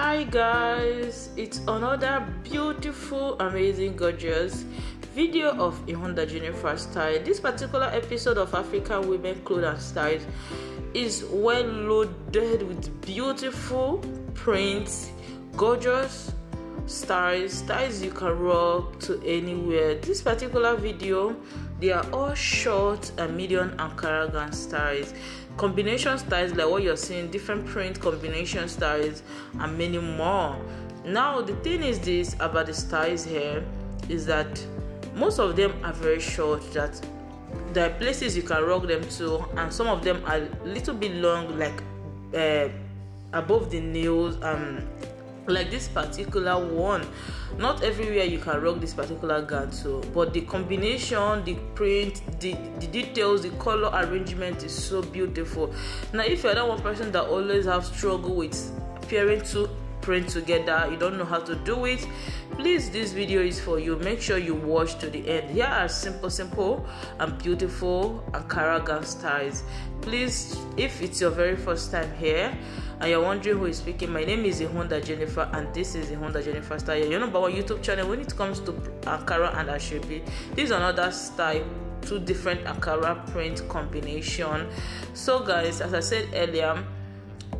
Hi guys, it's another beautiful, amazing, gorgeous video of Ihunda Jennifer Styles. This particular episode of African Women Clothes and Styles is well loaded with beautiful prints, gorgeous styles you can rock to anywhere. This particular video, they are all short and medium Ankara gown styles, combination styles like what you're seeing, different print combination styles, and many more. Now the thing is this about the styles here is that most of them are very short, that there are places you can rock them to, and some of them are a little bit long, like above the nails, like this particular one. Not everywhere you can rock this particular gown to, but the combination, the print, the details, the color arrangement is so beautiful. Now if you're that one person that always have struggle with pairing two print together, you don't know how to do it, please, this video is for you. Make sure you watch to the end. Here are simple and beautiful Ankara gown styles. Please, if it's your very first time here and you're wondering who is speaking, my name is Ihunda Jennifer, and this is Ihunda Jennifer Styles, your #1 YouTube channel when it comes to Ankara and Asoebi. This is another style, two different Ankara print combination. So guys, as I said earlier,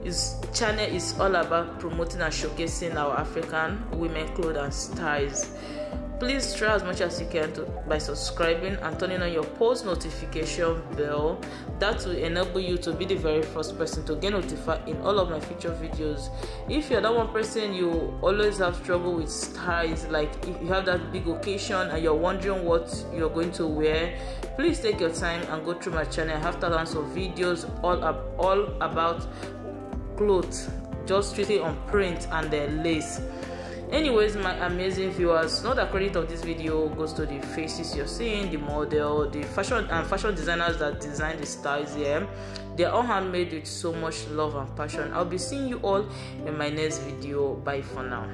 this channel is all about promoting and showcasing our African women clothes and styles. Please try as much as you can by subscribing and turning on your post notification bell. That will enable you to be the very first person to get notified in all of my future videos. If you're that one person, you always have trouble with styles, like if you have that big occasion and you're wondering what you're going to wear, please take your time and go through my channel. I have thousands of videos all about clothes, just strictly on print and the lace. Anyways, my amazing viewers, know the credit of this video goes to the faces you're seeing, the model, the fashion designers that design the styles here. They're all handmade with so much love and passion. I'll be seeing you all in my next video. Bye for now.